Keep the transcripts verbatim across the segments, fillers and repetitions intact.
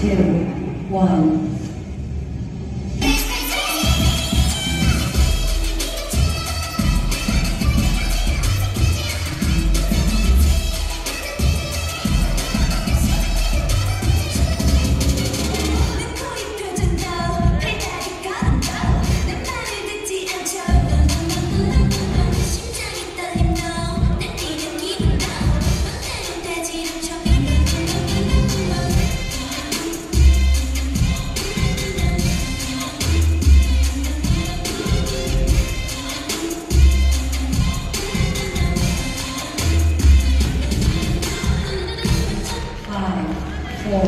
two, one. Four,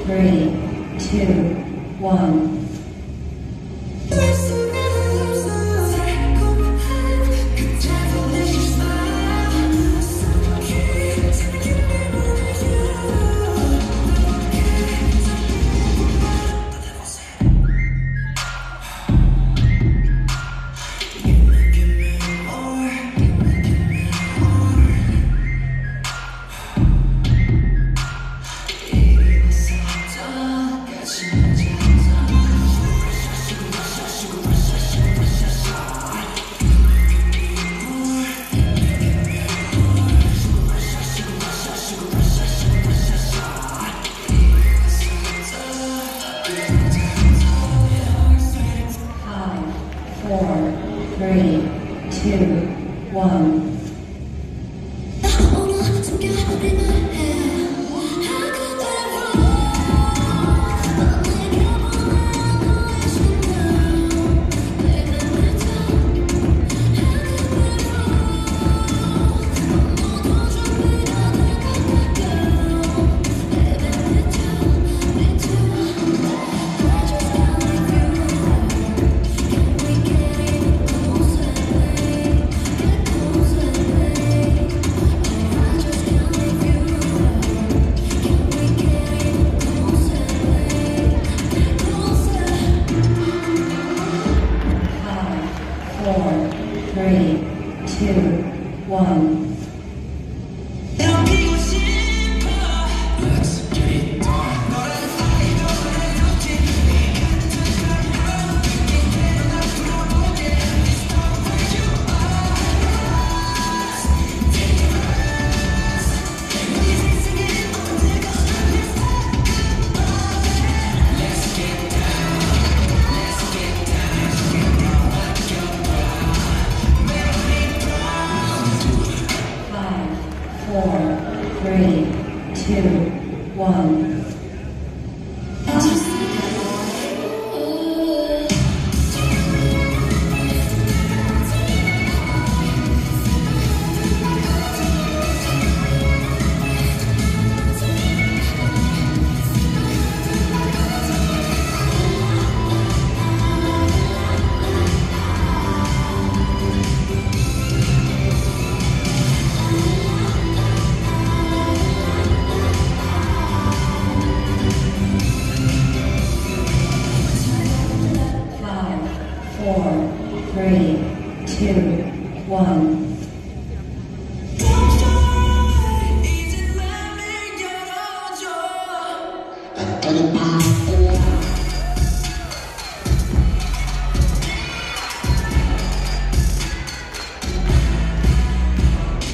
three, two, one. Four, three, two, one. Four, three, two, one. Four, three, two, one. Four, three, two, one.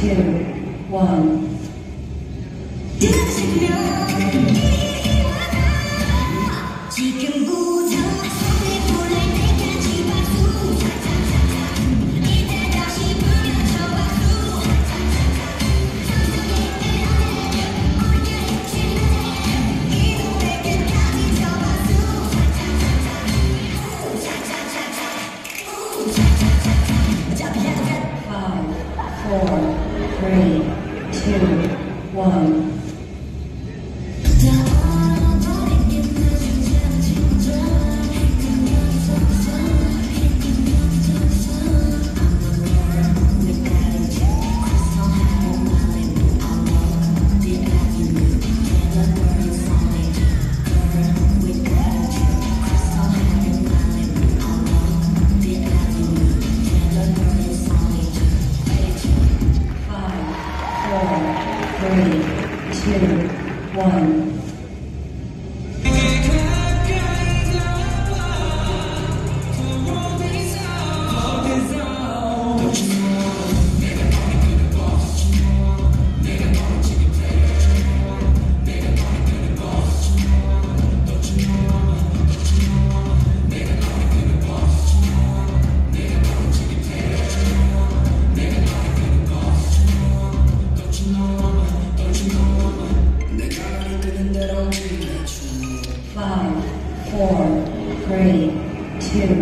two, one. Three, two, one. Three, two, one. Four, three, two, one. Four, three, two, one. Five, four, three, two, one. Three, two, one. Five, four, three, two, one.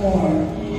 Four, three, two, one.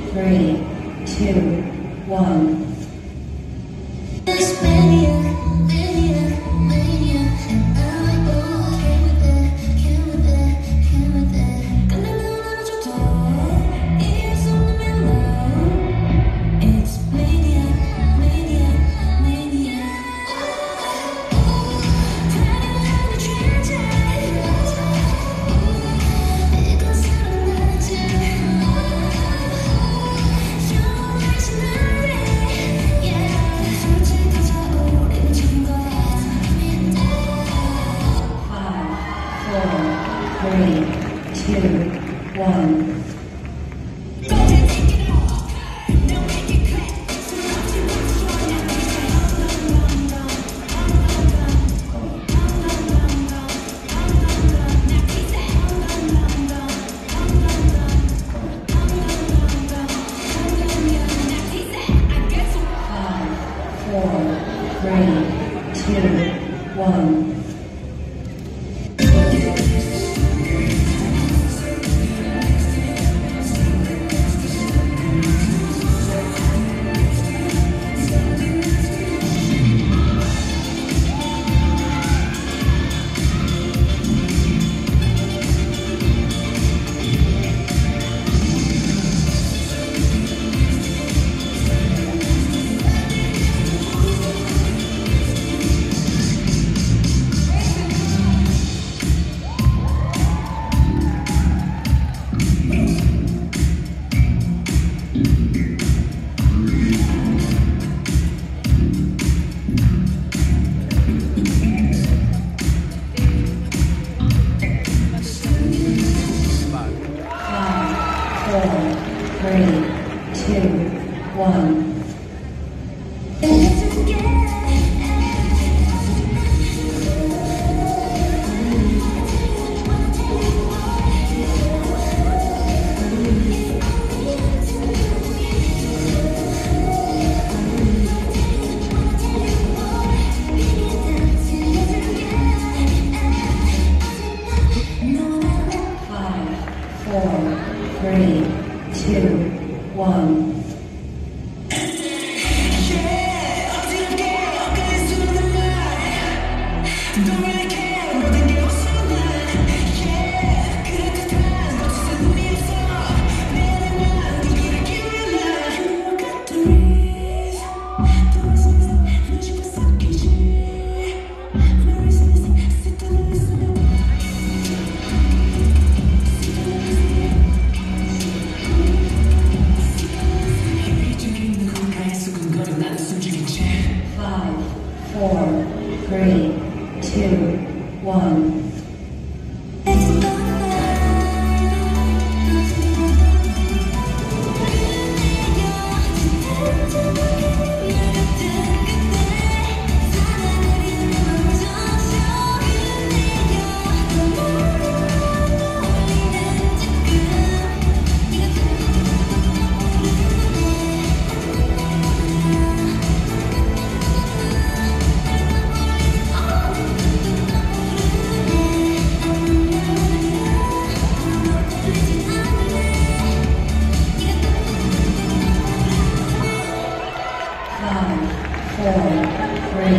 four, three,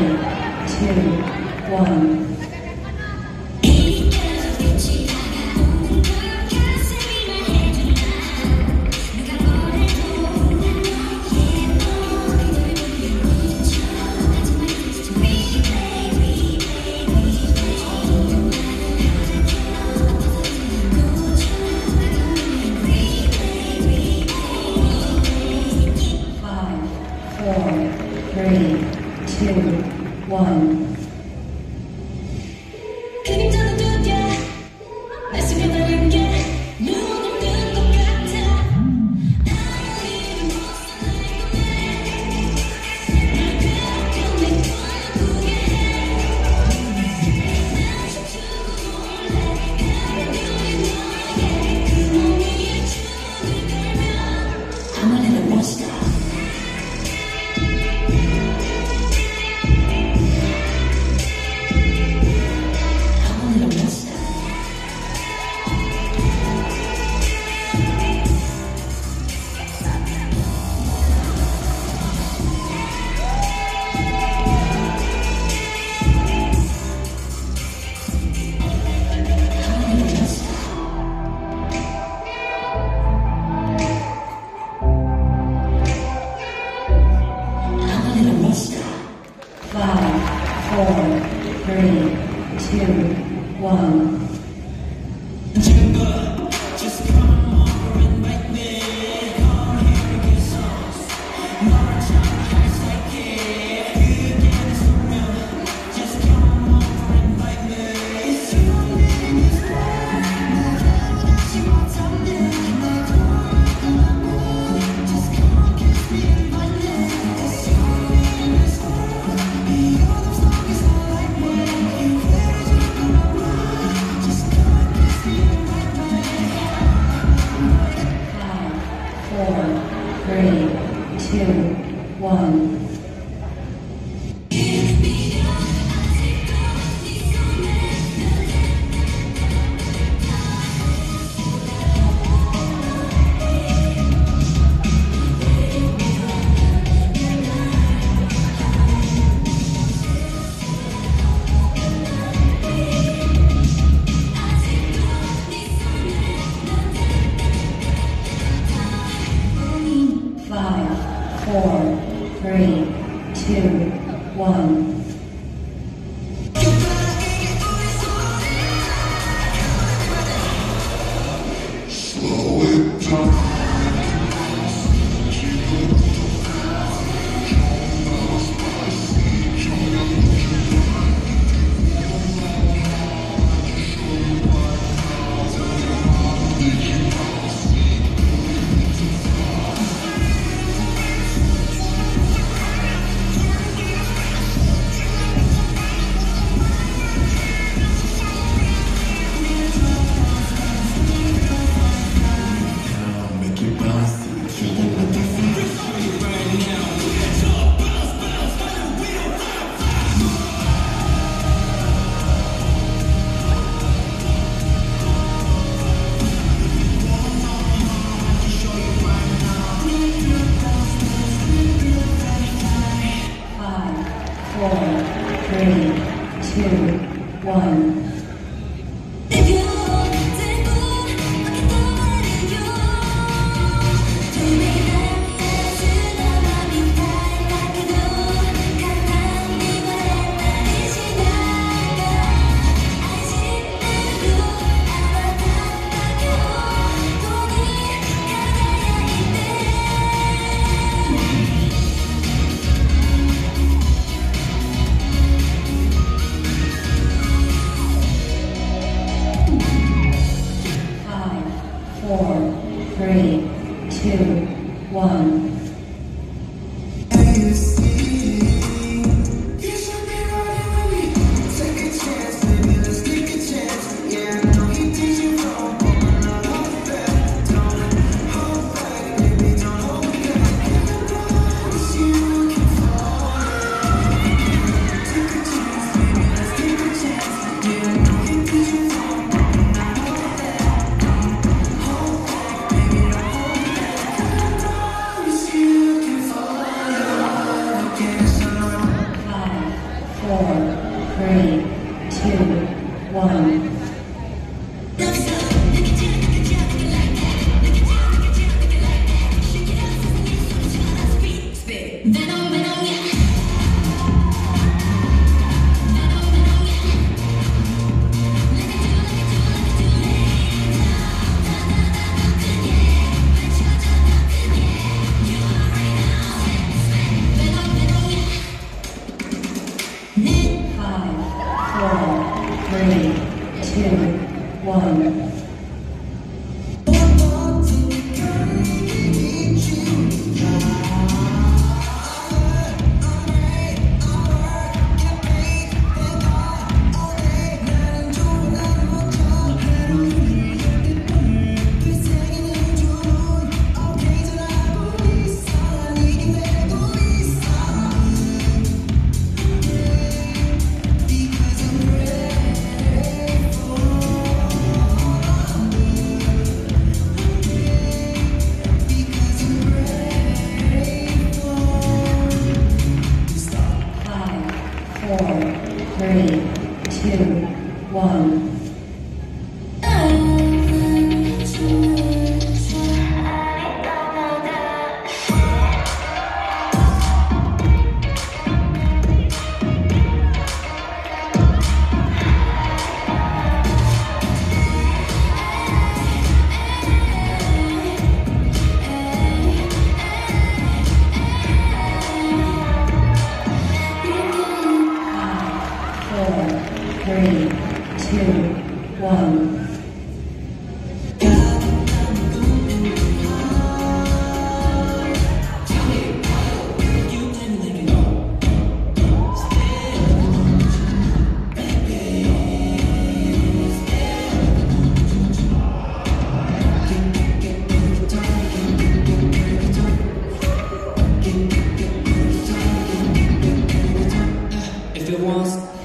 two, one. three, two, one. five, four, three, two, one. Jumper, just come over and make me come here and get sauce. More time, hashtag it. You get it so real. Just come over and make me. It's you and me in this world. 날 가보다시 못하네. 날 돌아가는 걸. Just come and kiss me in my neck. It's you and me in this world. four, three, two, one. four, three, two, one. Slow it down. four, three, two, one. four, three, two, one.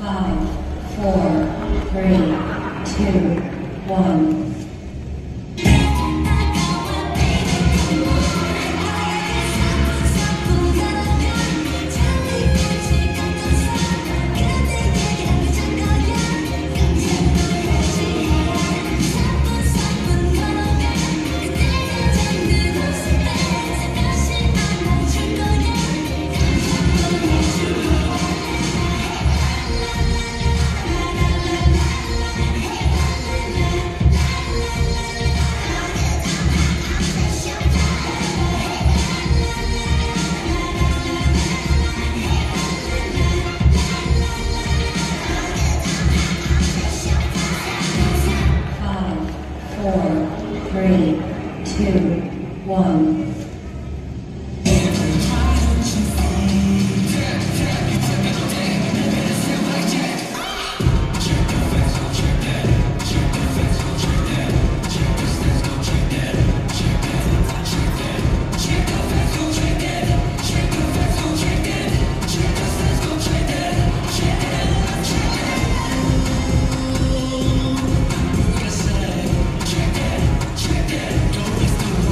Five, four, three, two, one. Four, three, two, one. Three, two, one. If it was five, four, three, two, one.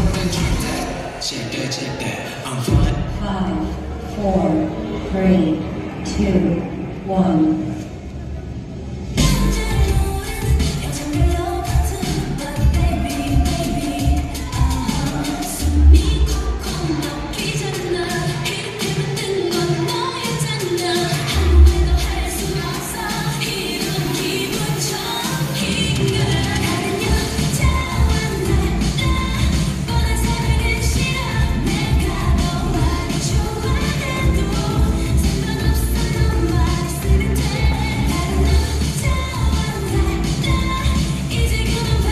Four, three, two, one. Five, four,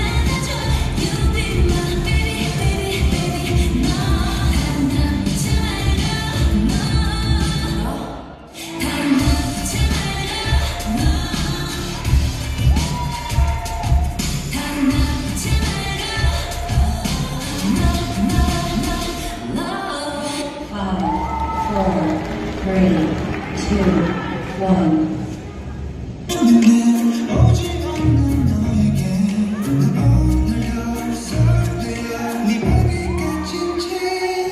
three, two, one. Three, two, one.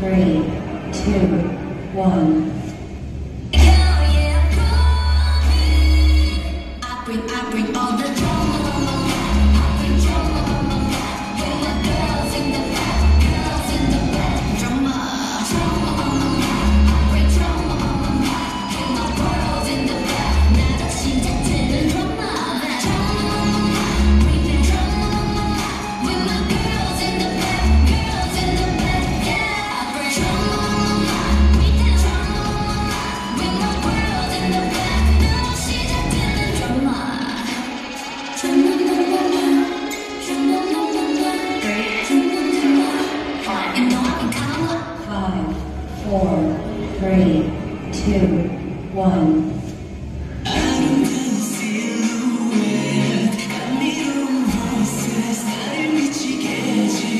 Three, two, one. Hell yeah, call me. I bring, I bring all the drama on my lap. I bring drama on my lap. When the girls in the back, girls in the back. Drama, drama on my lap. I bring drama on my lap. When the girls in the back, now that she did it, drama, drama on my lap. Bring that drama on my lap. When the girls in the back, girls in the back, yeah. I bring drama. Four, three, two, one. Four, three, two, one. Five, four, three, two, one. Four, three, two, one. Three, two,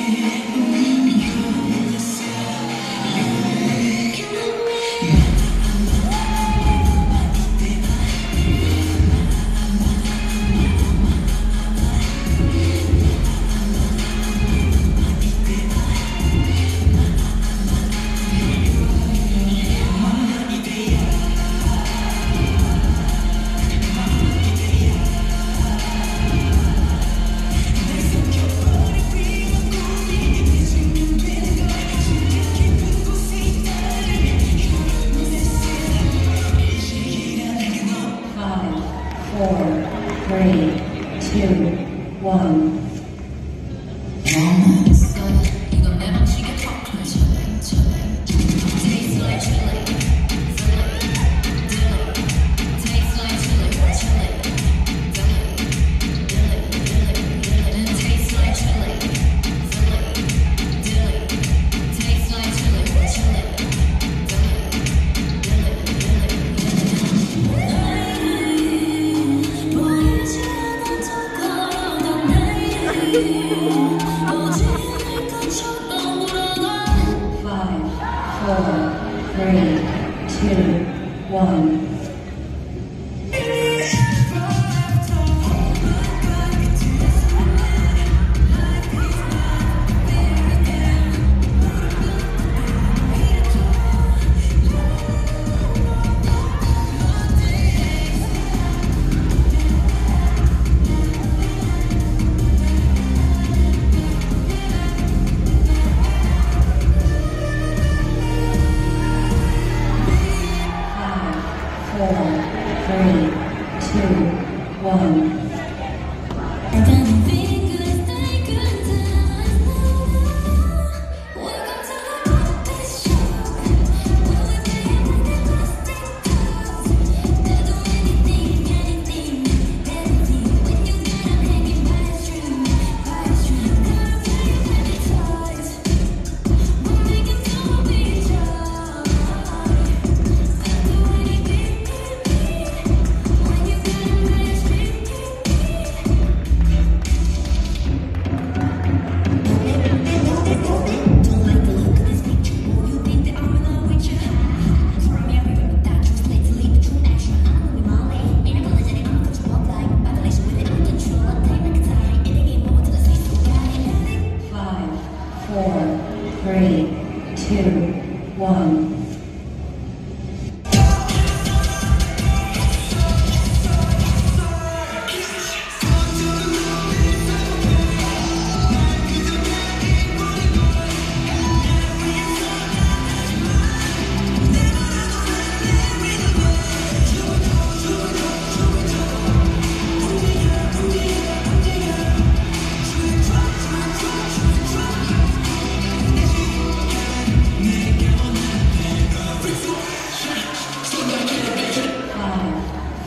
one.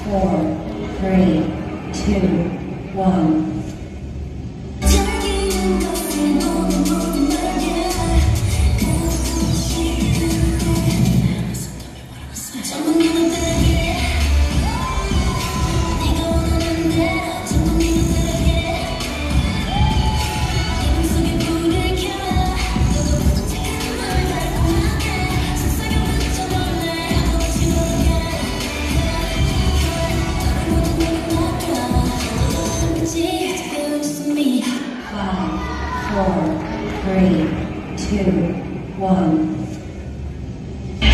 Four, three, two, one. four, three, two, one. Yeah.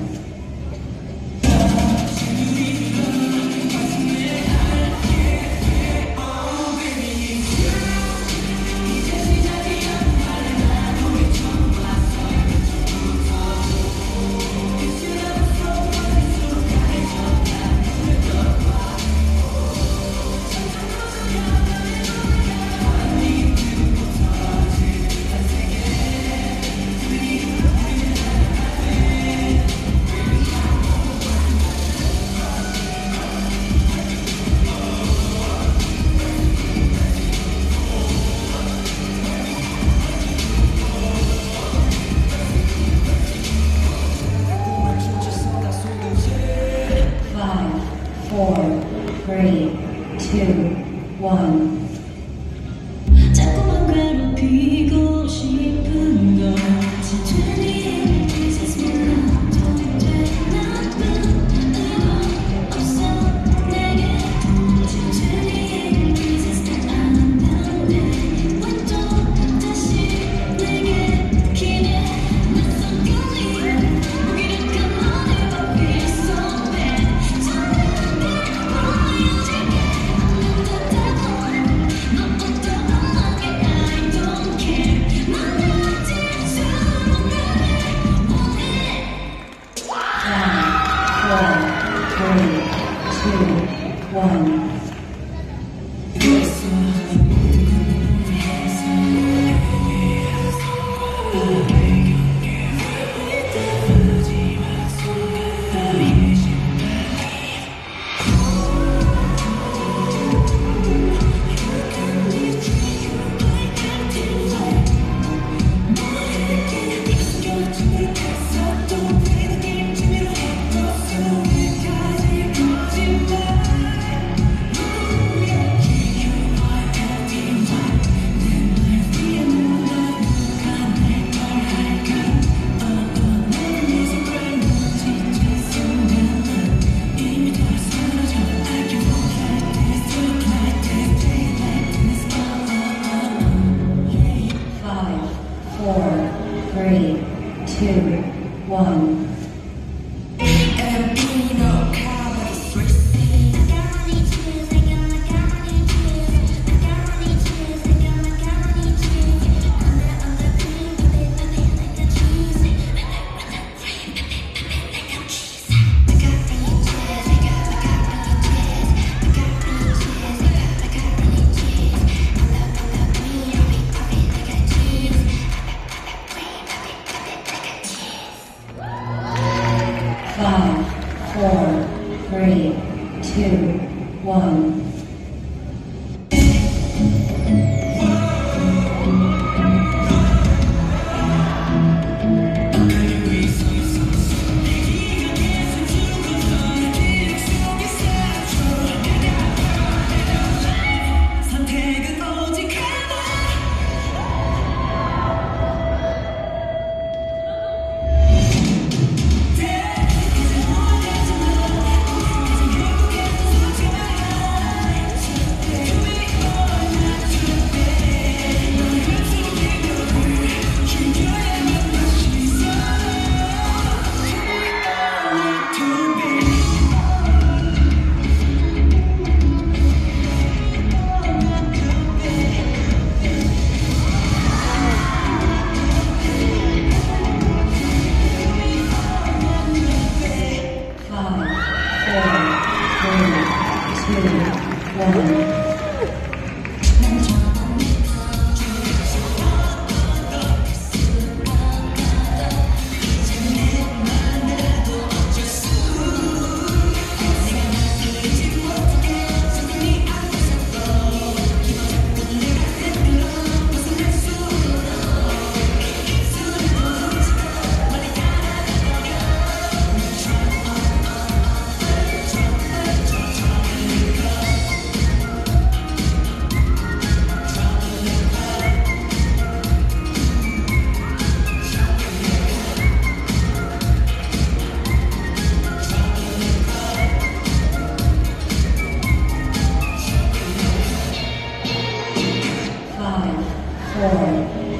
four,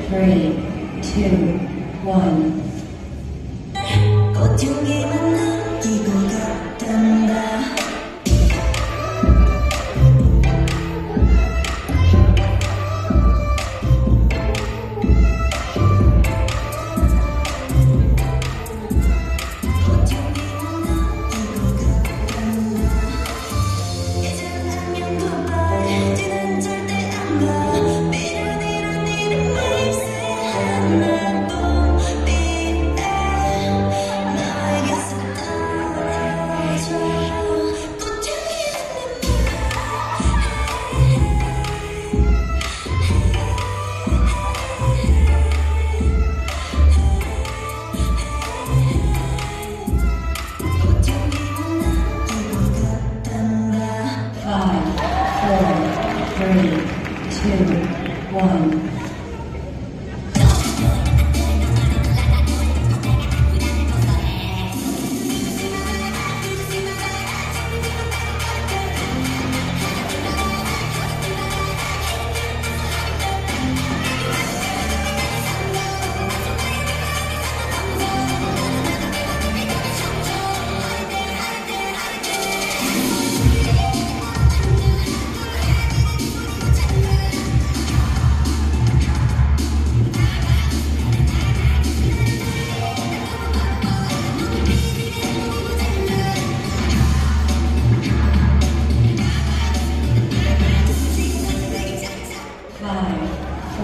three, two, one. 꽃향기 맡는 기분 같단다. One.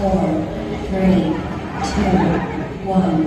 One. Four, three, two, one. One.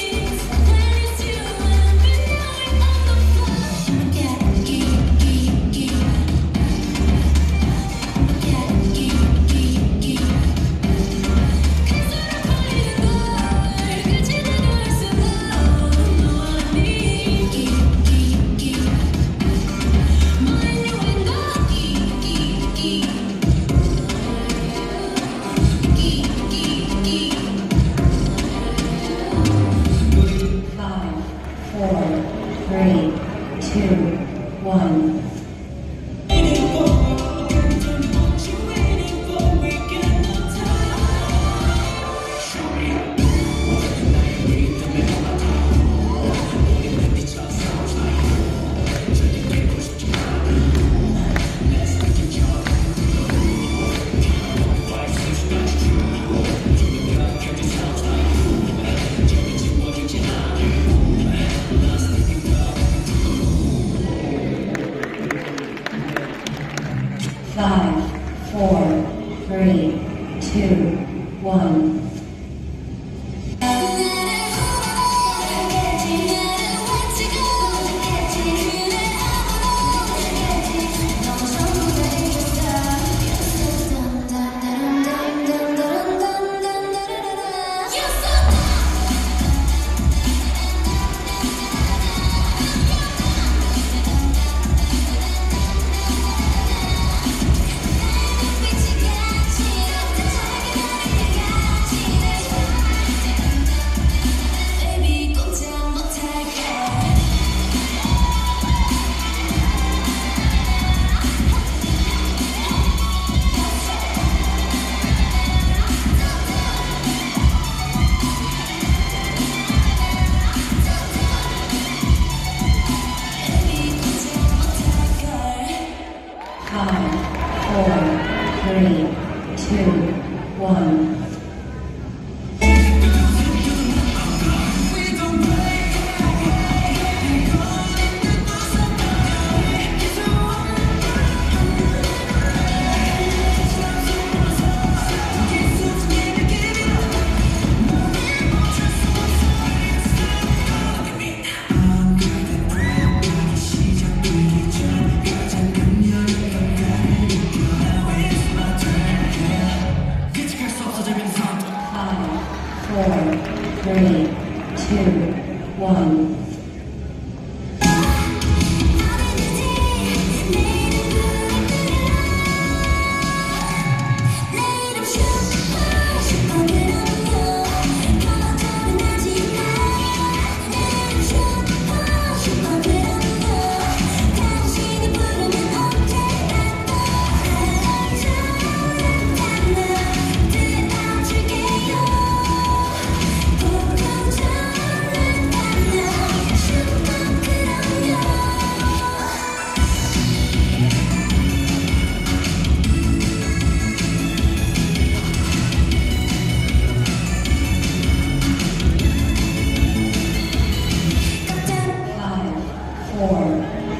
Three, two, one. Five, four, three, two, one. Five, four, three, two, one.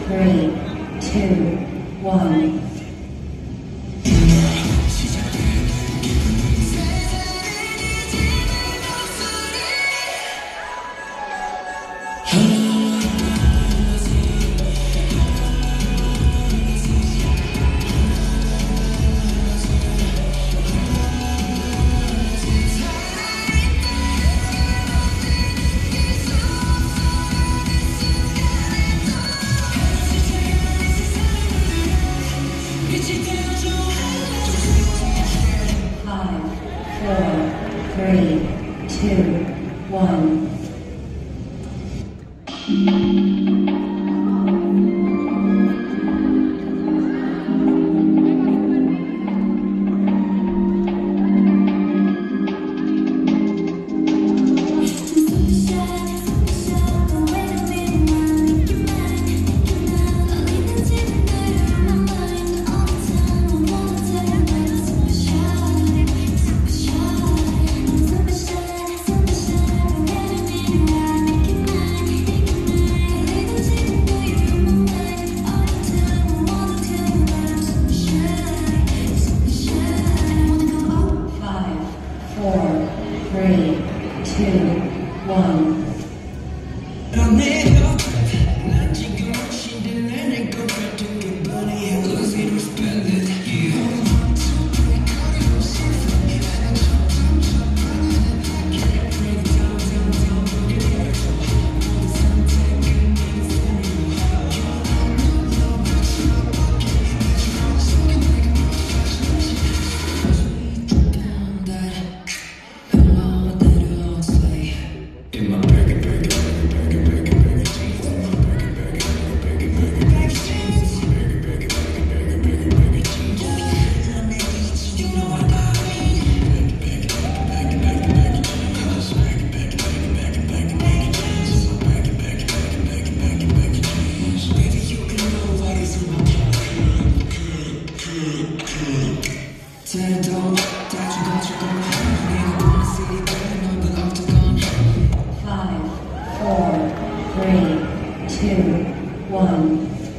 Three, two, one. Three, two, one. Three, two, one. Three, two, one. Five, four, three, two, one. Three,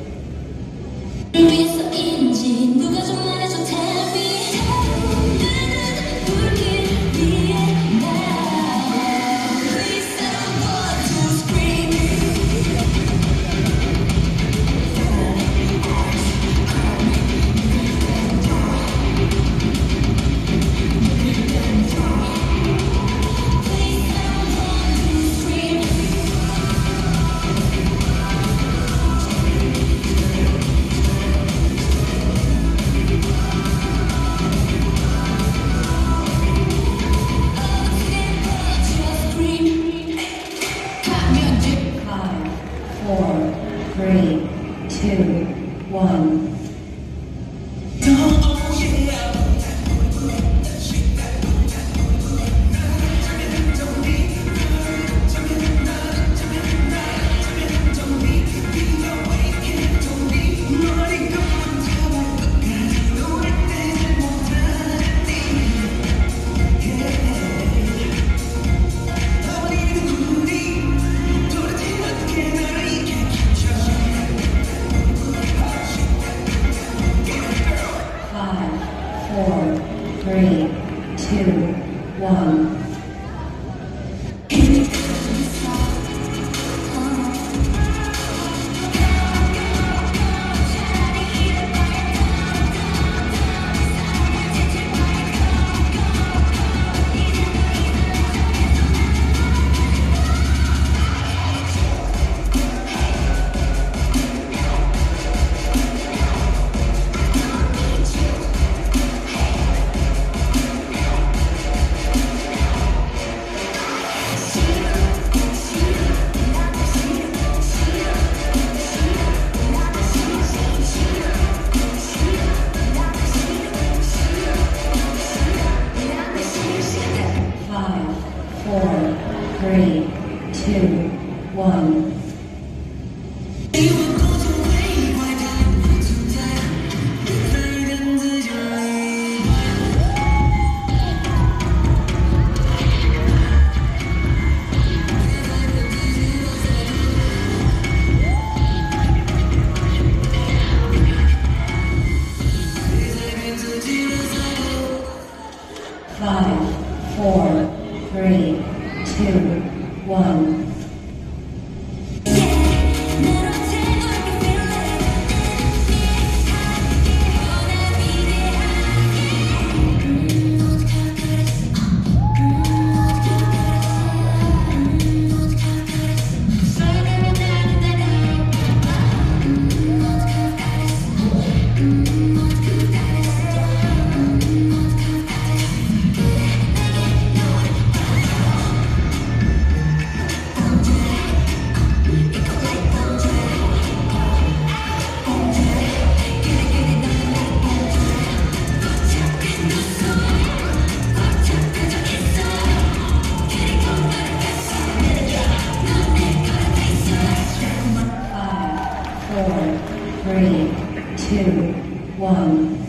two, one.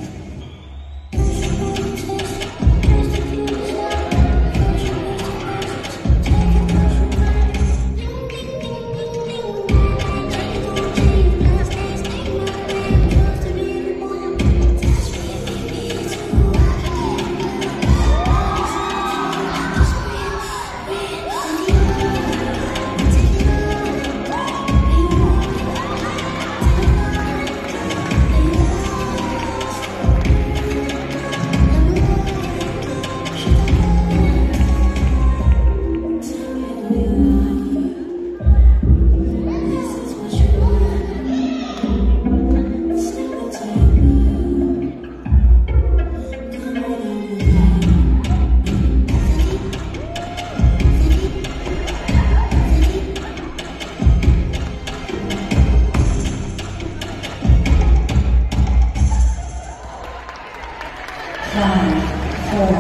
Five, four,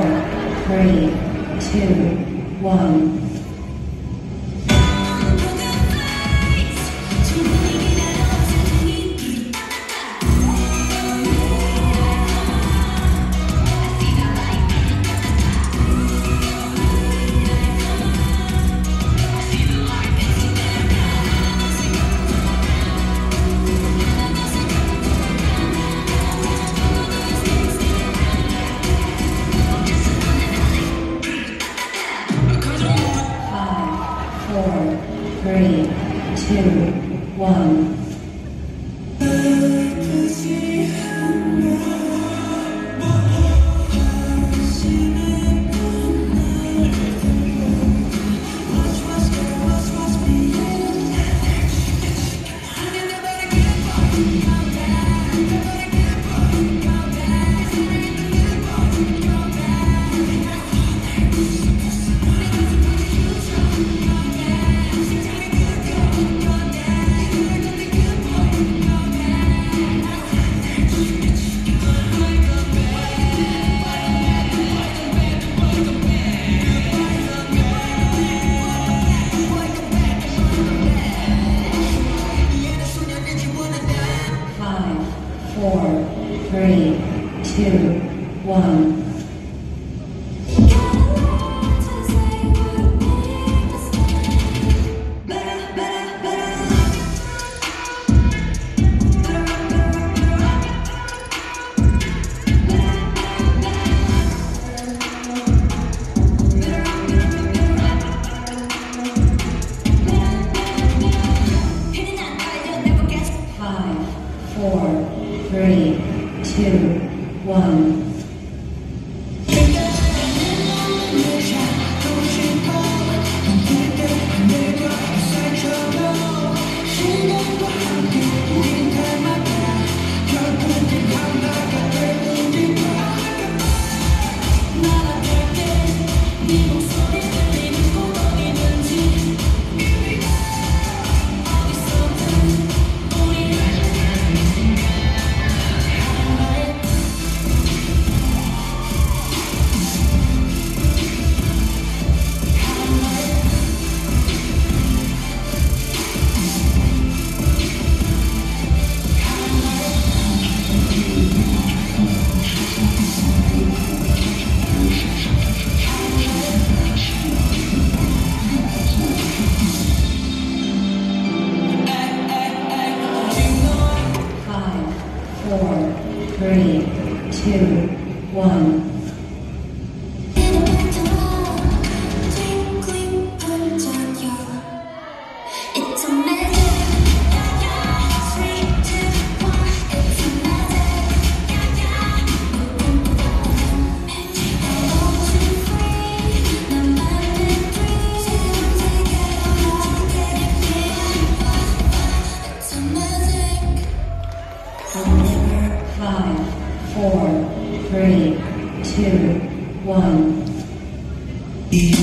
three, two, one. Three, two, one. Four, three, two, one. Five, four, three, two, one. Four, three, two, one. Four, three, two, one. Yeah.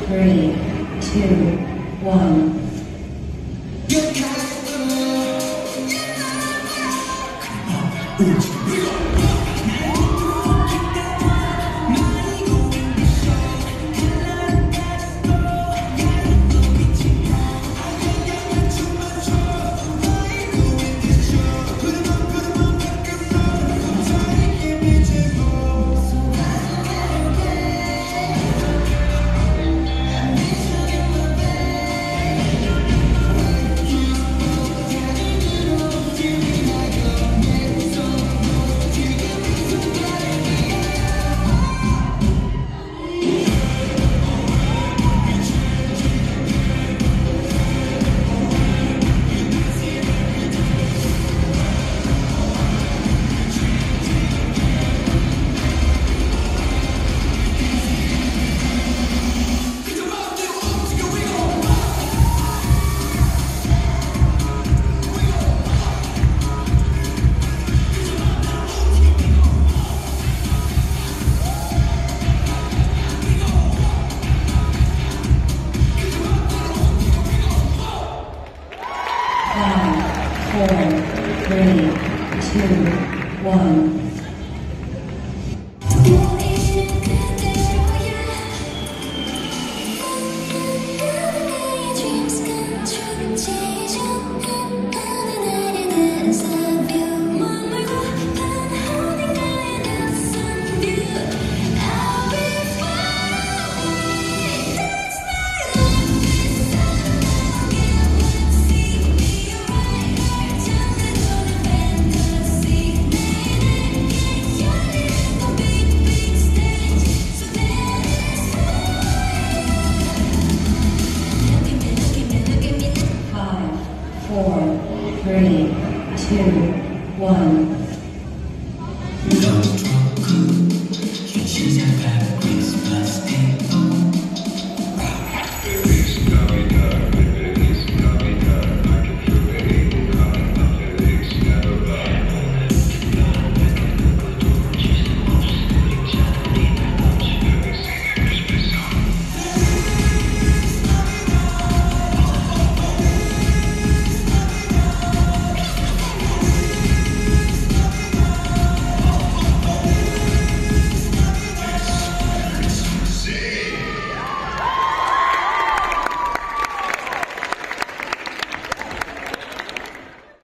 three, two, one. Four, three, two, one. Four, three, two, one.